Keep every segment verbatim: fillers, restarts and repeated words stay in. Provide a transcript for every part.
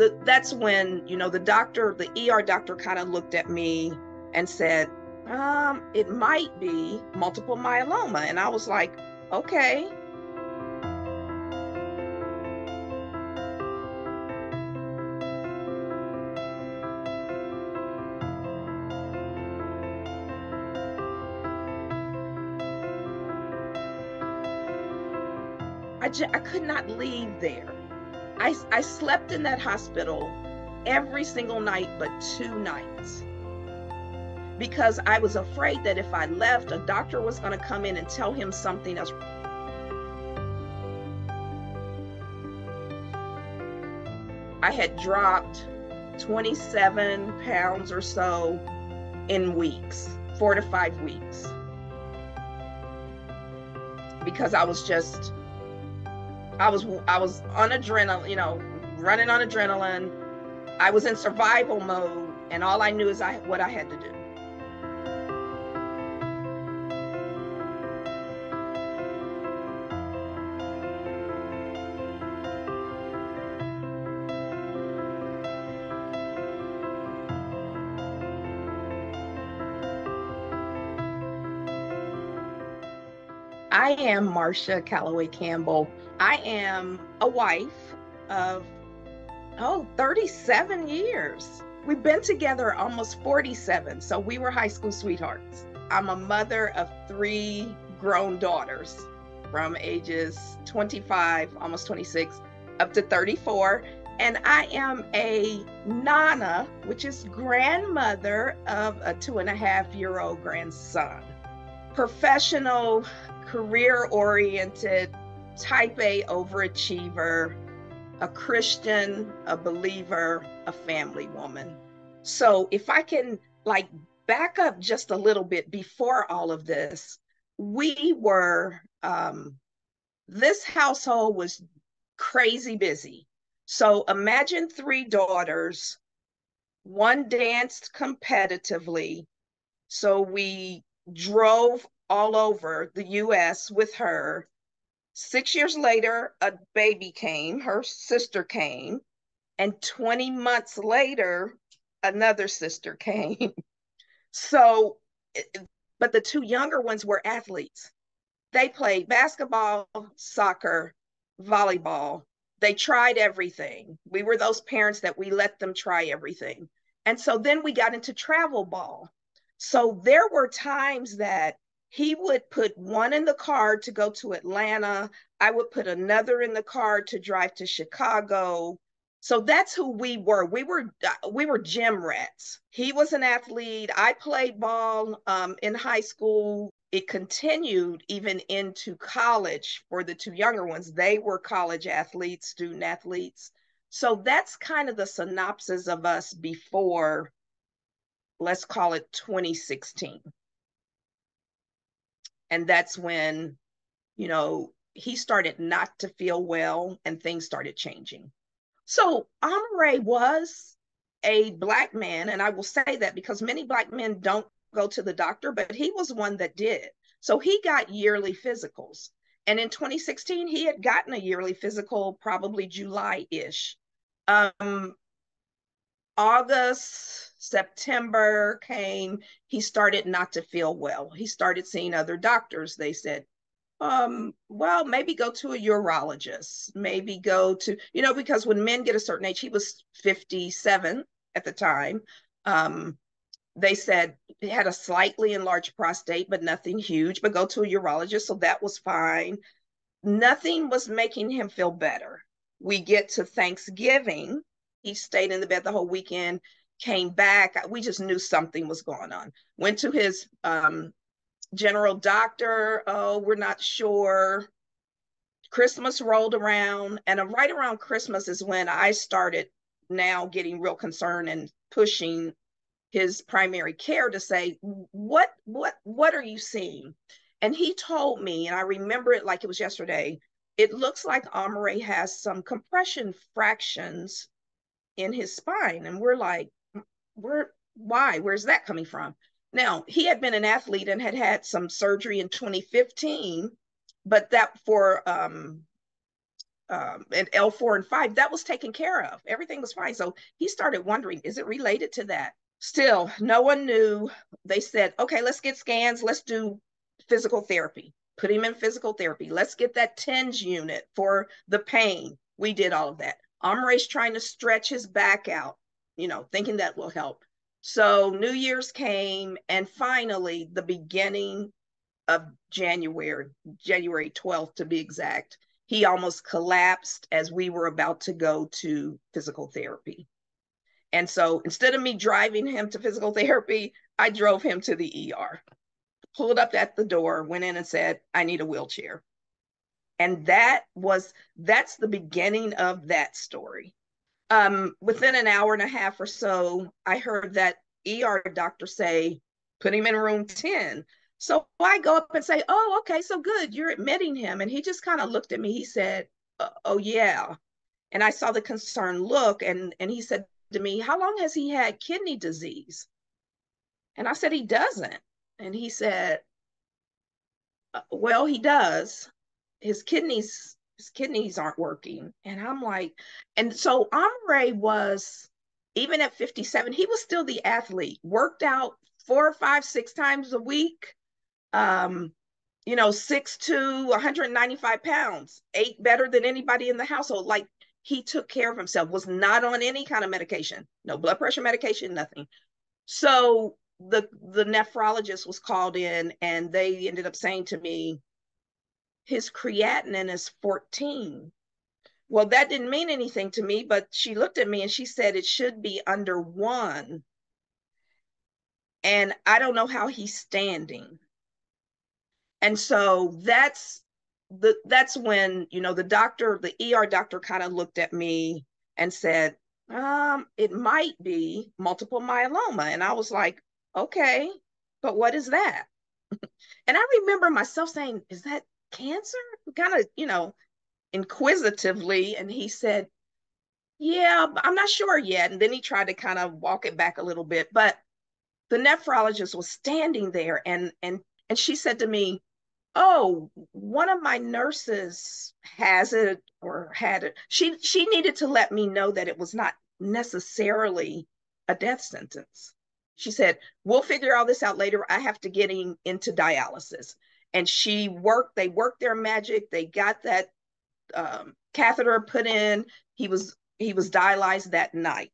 the, that's when, you know, the doctor, the E R doctor kind of looked at me and said, um, it might be multiple myeloma. And I was like, okay. I, just, I could not leave there. I, I slept in that hospital every single night but two nights because I was afraid that if I left, a doctor was going to come in and tell him something else. I had dropped twenty-seven pounds or so in weeks, four to five weeks, because I was just I was I was on adrenaline, you know, running on adrenaline. I was in survival mode, and all I knew is I what I had to do. I am Marsha Calloway Campbell. I am a wife of, oh, thirty-seven years. We've been together almost forty-seven, so we were high school sweethearts. I'm a mother of three grown daughters from ages twenty-five, almost twenty-six, up to thirty-four. And I am a nana, which is grandmother of a two and a half year old grandson. Professional, career-oriented, type A overachiever, a Christian, a believer, a family woman. So if I can like back up just a little bit before all of this, we were, um, this household was crazy busy. So imagine three daughters, one danced competitively. So we drove all over the U S with her. Six years later, a baby came, her sister came, and twenty months later, another sister came. So, but the two younger ones were athletes. They played basketball, soccer, volleyball. They tried everything. We were those parents that we let them try everything. And so then we got into travel ball. So there were times that he would put one in the car to go to Atlanta. I would put another in the car to drive to Chicago. So that's who we were. We were we were gym rats. He was an athlete. I played ball um, in high school. It continued even into college for the two younger ones. They were college athletes, student athletes. So that's kind of the synopsis of us before, let's call it twenty sixteen. And that's when, you know, he started not to feel well and things started changing. So Omri was a Black man, and I will say that because many Black men don't go to the doctor, but he was one that did. So he got yearly physicals. And in twenty sixteen, he had gotten a yearly physical, probably July-ish. Um, August, September came, he started not to feel well. He started seeing other doctors. They said, um, well, maybe go to a urologist, maybe go to, you know, because when men get a certain age, he was fifty-seven at the time. Um, they said he had a slightly enlarged prostate, but nothing huge, but go to a urologist. So that was fine. Nothing was making him feel better. We get to Thanksgiving. He stayed in the bed the whole weekend, came back. We just knew something was going on. Went to his um, general doctor. Oh, we're not sure. Christmas rolled around. And right around Christmas is when I started now getting real concerned and pushing his primary care to say, what, what, what are you seeing? And he told me, and I remember it like it was yesterday, it looks like Omri has some compression fractions in his spine. And we're like, we're, why? Where's that coming from? Now, he had been an athlete and had had some surgery in twenty fifteen, but that for um, um, and L four and five, that was taken care of. Everything was fine. So he started wondering, is it related to that? Still, no one knew. They said, okay, let's get scans. Let's do physical therapy. Put him in physical therapy. Let's get that TENS unit for the pain. We did all of that. Omri's trying to stretch his back out, you know, thinking that will help. So New Year's came, and finally the beginning of January, January twelfth to be exact, he almost collapsed as we were about to go to physical therapy. And so instead of me driving him to physical therapy, I drove him to the E R, pulled up at the door, went in and said, I need a wheelchair. And that was, that's the beginning of that story. Um, within an hour and a half or so, I heard that E R doctor say, put him in room ten. So I go up and say, oh, okay, so good, you're admitting him. And he just kind of looked at me. He said, oh, yeah. And I saw the concerned look. And, and he said to me, how long has he had kidney disease? And I said, he doesn't. And he said, well, he does. His kidneys, his kidneys aren't working. And I'm like, and so Omri was, even at fifty-seven, he was still the athlete, worked out four, five, six times a week. Um, you know, six to one hundred ninety-five pounds, ate better than anybody in the household. Like, he took care of himself, was not on any kind of medication, no blood pressure medication, nothing. So the, the nephrologist was called in, and they ended up saying to me, his creatinine is fourteen. Well, that didn't mean anything to me, but she looked at me and she said, it should be under one. And I don't know how he's standing. And so that's the that's when, you know, the doctor, the E R doctor kind of looked at me and said, um, it might be multiple myeloma. And I was like, okay, but what is that? And I remember myself saying, is that cancer? Kind of, you know, inquisitively. And he said, yeah, I'm not sure yet. And then he tried to kind of walk it back a little bit, but the nephrologist was standing there, and, and, and she said to me, oh, one of my nurses has it or had it. She, she needed to let me know that it was not necessarily a death sentence. She said, we'll figure all this out later. I have to get him into dialysis. And she worked, they worked their magic. They got that um, catheter put in. He was, he was dialyzed that night.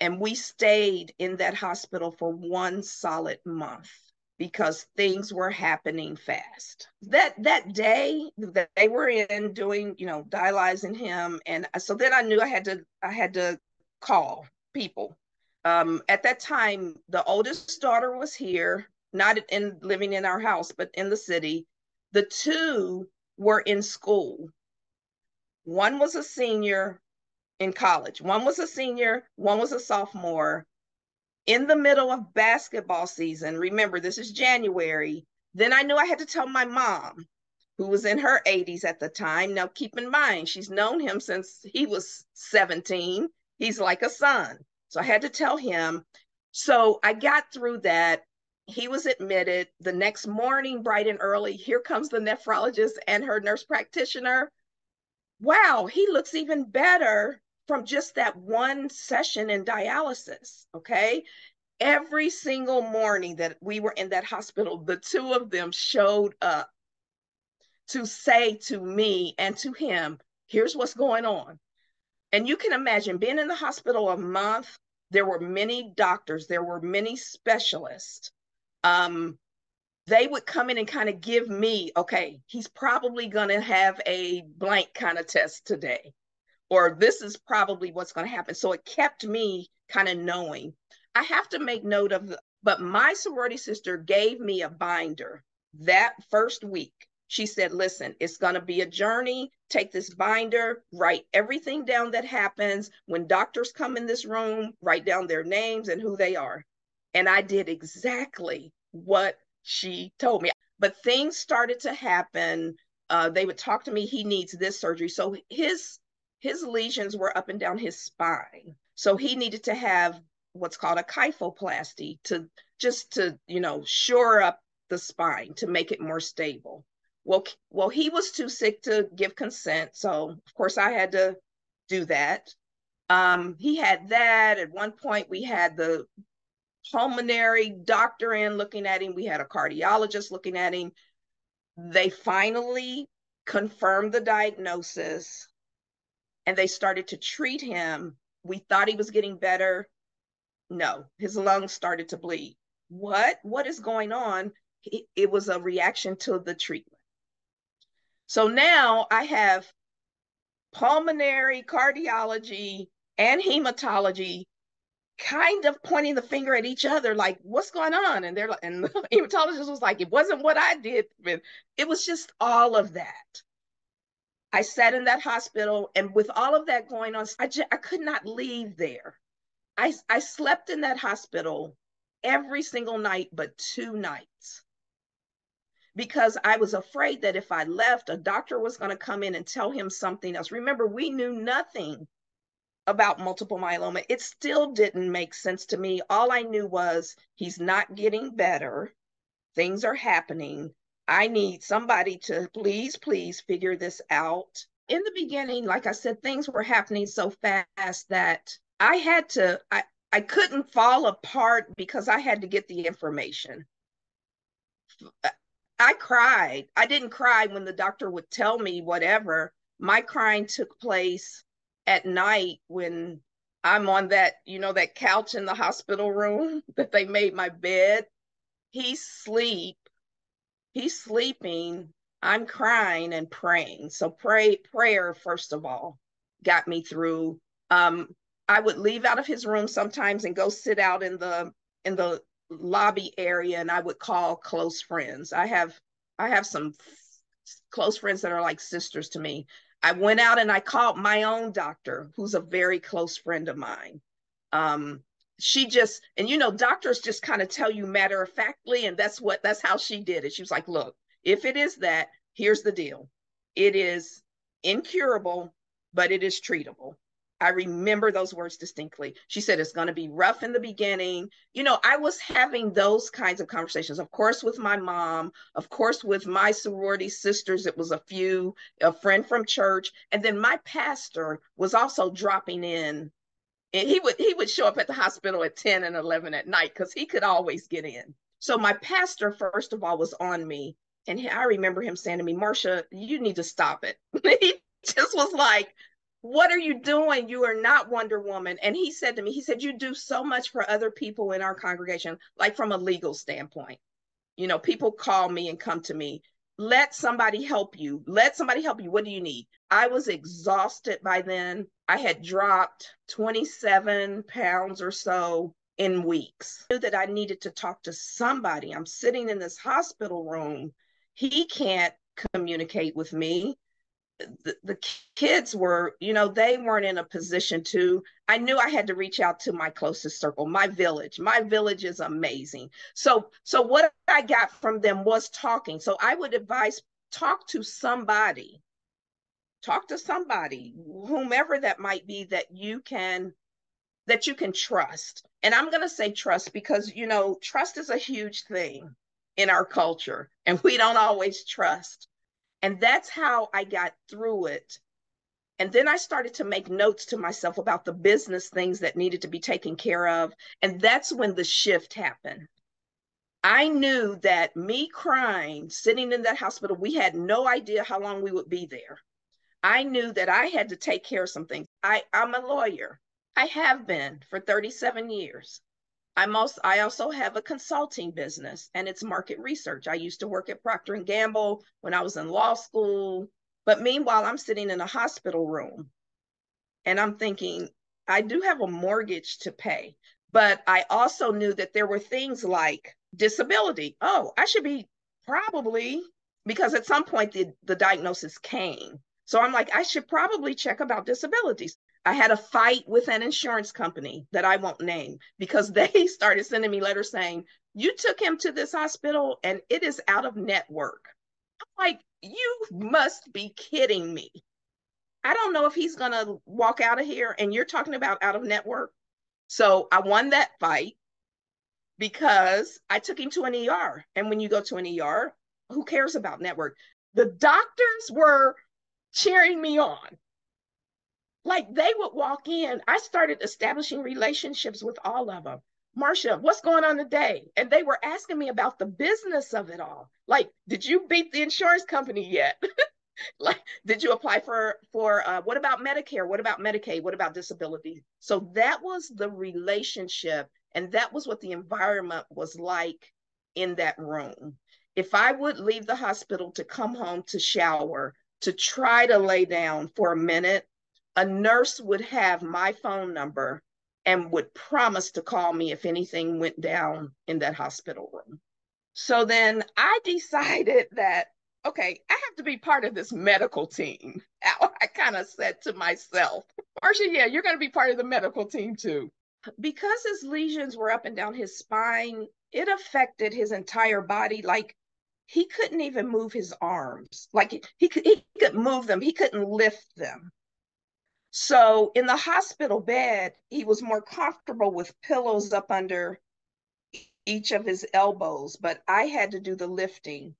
And we stayed in that hospital for one solid month, because things were happening fast. That that day that they were in doing, you know, dialyzing him. And so then I knew I had to, I had to call people. Um, at that time, the oldest daughter was here, not in living in our house, but in the city. The two were in school. One was a senior in college. One was a senior, one was a sophomore. In the middle of basketball season, remember, this is January, then I knew I had to tell my mom, who was in her eighties at the time. Now, keep in mind, she's known him since he was seventeen. He's like a son. So I had to tell him. So I got through that. He was admitted. The next morning, bright and early, here comes the nephrologist and her nurse practitioner. Wow, he looks even better from just that one session in dialysis, okay? Every single morning that we were in that hospital, the two of them showed up to say to me and to him, here's what's going on. And you can imagine being in the hospital a month, there were many doctors, there were many specialists. Um, they would come in and kind of give me, okay, he's probably gonna have a blank kind of test today, or this is probably what's going to happen. So it kept me kind of knowing. I have to make note of, the, but my sorority sister gave me a binder that first week. She said, listen, it's going to be a journey. Take this binder, write everything down that happens. When doctors come in this room, write down their names and who they are. And I did exactly what she told me. But things started to happen. Uh, they would talk to me, he needs this surgery. So his His lesions were up and down his spine. So he needed to have what's called a kyphoplasty to just to, you know, shore up the spine to make it more stable. Well, well, he was too sick to give consent. So of course I had to do that. Um, he had that. At one point we had the pulmonary doctor in looking at him. We had a cardiologist looking at him. They finally confirmed the diagnosis and they started to treat him. We thought he was getting better. No, his lungs started to bleed. What? What is going on? It, it was a reaction to the treatment. So now I have pulmonary, cardiology, and hematology kind of pointing the finger at each other, like, what's going on? And they're like, and the hematologist was like, it wasn't what I did. It was just all of that. I sat in that hospital, and with all of that going on, I, just, I could not leave there. I, I slept in that hospital every single night but two nights because I was afraid that if I left, a doctor was going to come in and tell him something else. Remember, we knew nothing about multiple myeloma. It still didn't make sense to me. All I knew was he's not getting better. Things are happening. I need somebody to please, please figure this out. In the beginning, like I said, things were happening so fast that I had to, I, I couldn't fall apart because I had to get the information. I cried. I didn't cry when the doctor would tell me whatever. My crying took place at night when I'm on that, you know, that couch in the hospital room that they made my bed. He's asleep. He's sleeping. I'm crying and praying. So pray, prayer, first of all, got me through. Um, I would leave out of his room sometimes and go sit out in the in the lobby area, and I would call close friends. I have I have some close friends that are like sisters to me. I went out and I called my own doctor, who's a very close friend of mine. Um, she just, and you know, doctors just kind of tell you matter of factly, and that's what that's how she did it. She was like, "Look, if it is that, here's the deal. It is incurable, but it is treatable." I remember those words distinctly. She said, it's going to be rough in the beginning. You know, I was having those kinds of conversations, of course, with my mom, of course, with my sorority sisters. It was a few, a friend from church. And then my pastor was also dropping in, and he would, he would show up at the hospital at ten and eleven at night because he could always get in. So my pastor, first of all, was on me. And I remember him saying to me, "Marsha, you need to stop it." He just was like, "What are you doing? You are not Wonder Woman." And he said to me, he said, "You do so much for other people in our congregation, like from a legal standpoint. You know, people call me and come to me. Let somebody help you. Let somebody help you. What do you need?" I was exhausted by then. I had dropped twenty-seven pounds or so in weeks. I knew that I needed to talk to somebody. I'm sitting in this hospital room. He can't communicate with me. The, the kids were, you know, they weren't in a position to. I knew I had to reach out to my closest circle, my village. My village is amazing. So, so what I got from them was talking. So I would advise, talk to somebody, talk to somebody, whomever that might be that you can, that you can trust. And I'm going to say trust because, you know, trust is a huge thing in our culture, and we don't always trust. And that's how I got through it. And then I started to make notes to myself about the business things that needed to be taken care of. And that's when the shift happened. I knew that me crying, sitting in that hospital, we had no idea how long we would be there. I knew that I had to take care of some things. I, I'm a lawyer. I have been for thirty-seven years. I'm also, I also have a consulting business, and it's market research. I used to work at Procter and Gamble when I was in law school. But meanwhile, I'm sitting in a hospital room and I'm thinking, I do have a mortgage to pay. But I also knew that there were things like disability. Oh, I should be probably, because at some point the, the diagnosis came. So I'm like, I should probably check about disabilities. I had a fight with an insurance company that I won't name because they started sending me letters saying, "You took him to this hospital and it is out of network." I'm like, you must be kidding me. I don't know if he's going to walk out of here and you're talking about out of network. So I won that fight because I took him to an E R. And when you go to an E R, who cares about network? The doctors were cheering me on. Like, they would walk in. I started establishing relationships with all of them. Marsha, what's going on today? And they were asking me about the business of it all. Like, did you beat the insurance company yet? Like, did you apply for, for uh, what about Medicare? What about Medicaid? What about disability? So that was the relationship. And that was what the environment was like in that room. If I would leave the hospital to come home to shower, to try to lay down for a minute, a nurse would have my phone number and would promise to call me if anything went down in that hospital room. So then I decided that, okay, I have to be part of this medical team. I, I kind of said to myself, Marsha, yeah, you're going to be part of the medical team too. Because his lesions were up and down his spine, it affected his entire body. Like, he couldn't even move his arms. Like, he, he, could, he could move them. He couldn't lift them. So in the hospital bed, he was more comfortable with pillows up under each of his elbows, but I had to do the lifting.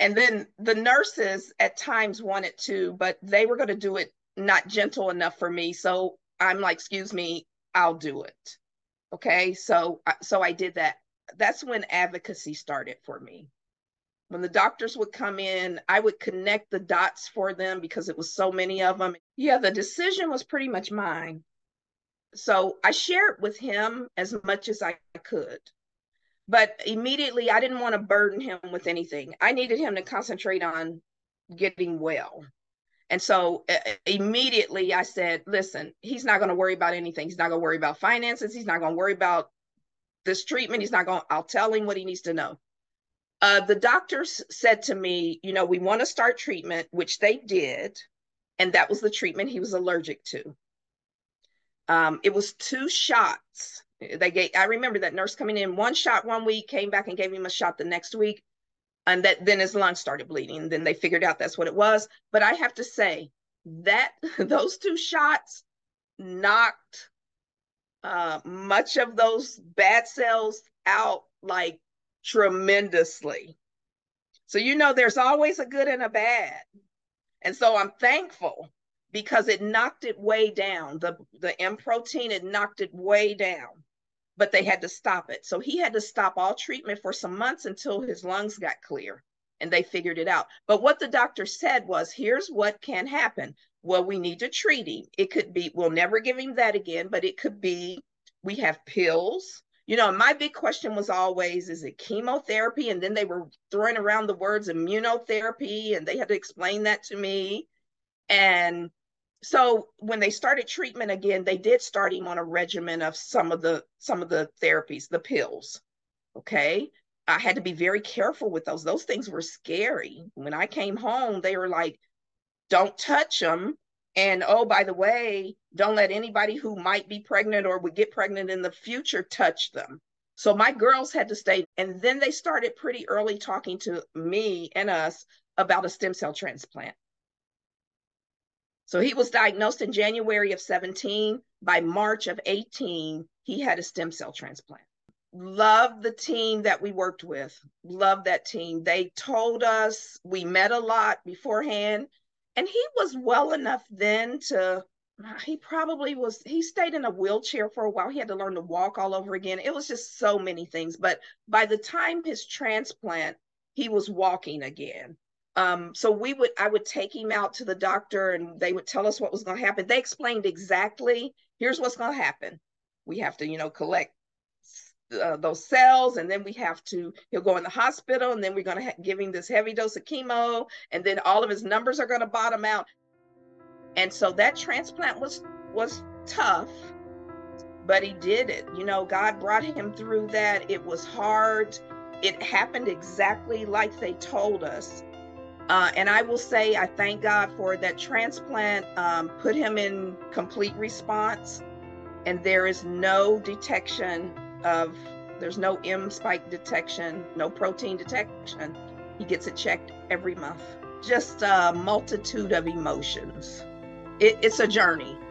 And then the nurses at times wanted to, but they were going to do it not gentle enough for me. So I'm like, excuse me, I'll do it. Okay, so, so I did that. That's when advocacy started for me. When the doctors would come in, I would connect the dots for them because it was so many of them. Yeah, the decision was pretty much mine. So I shared with him as much as I could. But immediately, I didn't want to burden him with anything. I needed him to concentrate on getting well. And so uh, immediately I said, listen, he's not going to worry about anything. He's not going to worry about finances. He's not going to worry about this treatment. He's not going to, I'll tell him what he needs to know. Uh, the doctors said to me, you know, we want to start treatment, which they did. And that was the treatment he was allergic to. Um, it was two shots. They gave, I remember that nurse coming in, one shot one week, came back and gave him a shot the next week. And that then his lungs started bleeding. And then they figured out that's what it was. But I have to say that those two shots knocked uh, much of those bad cells out, like, tremendously. So, you know, there's always a good and a bad. And so I'm thankful because it knocked it way down. The, the M protein, it knocked it way down. But they had to stop it. So he had to stop all treatment for some months until his lungs got clear and they figured it out. But what the doctor said was, here's what can happen. Well, we need to treat him. It could be, we'll never give him that again, but it could be, we have pills. You know, my big question was always, is it chemotherapy? And then they were throwing around the words immunotherapy and they had to explain that to me. And so when they started treatment again, they did start him on a regimen of some of the some of the therapies, the pills. Okay, I had to be very careful with those. Those things were scary. When I came home, they were like, "Don't touch them," and oh, by the way, don't let anybody who might be pregnant or would get pregnant in the future touch them. So my girls had to stay, and then they started pretty early talking to me and us about a stem cell transplant. So he was diagnosed in January of seventeen. By March of eighteen, he had a stem cell transplant. Loved the team that we worked with. Loved that team. They told us, we met a lot beforehand. And he was well enough then to, he probably was, he stayed in a wheelchair for a while. He had to learn to walk all over again. It was just so many things. But by the time his transplant, he was walking again. Um, so we would, I would take him out to the doctor and they would tell us what was going to happen. They explained exactly, here's what's going to happen. We have to, you know, collect uh, those cells, and then we have to, he'll go in the hospital, and then we're going to give him this heavy dose of chemo, and then all of his numbers are going to bottom out. And so that transplant was, was tough, but he did it. You know, God brought him through that. It was hard. It happened exactly like they told us. Uh, and I will say, I thank God for that transplant, um, put him in complete response. And there is no detection of, there's no M spike detection, no protein detection. He gets it checked every month. Just a multitude of emotions. It, it's a journey.